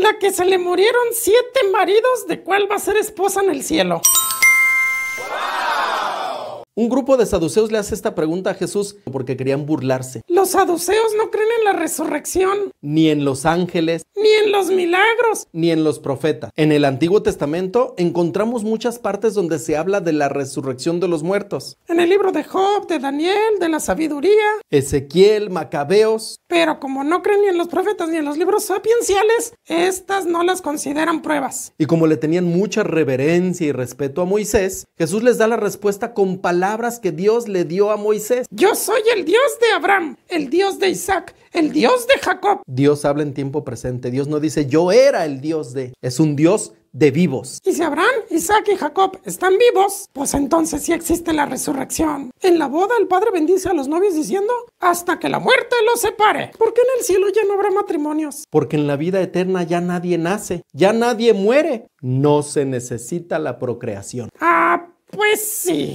la que se le murieron 7 maridos, ¿de cuál va a ser esposa en el cielo? ¡Wow! Un grupo de saduceos le hace esta pregunta a Jesús porque querían burlarse. Los saduceos no creen en la resurrección, ni en los ángeles, ni en los milagros, ni en los profetas. En el Antiguo Testamento encontramos muchas partes donde se habla de la resurrección de los muertos. En el libro de Job, de Daniel, de la sabiduría, Ezequiel, Macabeos. Pero como no creen ni en los profetas ni en los libros sapienciales, estas no las consideran pruebas. Y como le tenían mucha reverencia y respeto a Moisés, Jesús les da la respuesta con palabras que Dios le dio a Moisés. Yo soy el Dios de Abraham, el Dios de Isaac, el Dios de Jacob. Dios habla en tiempo presente. Dios no dice yo era el Dios de. Es un Dios de vivos. Y si Abraham, Isaac y Jacob están vivos, pues entonces sí existe la resurrección. En la boda el padre bendice a los novios diciendo hasta que la muerte los separe. ¿Por qué en el cielo ya no habrá matrimonios? Porque en la vida eterna ya nadie nace, ya nadie muere. No se necesita la procreación. Ah, pues sí.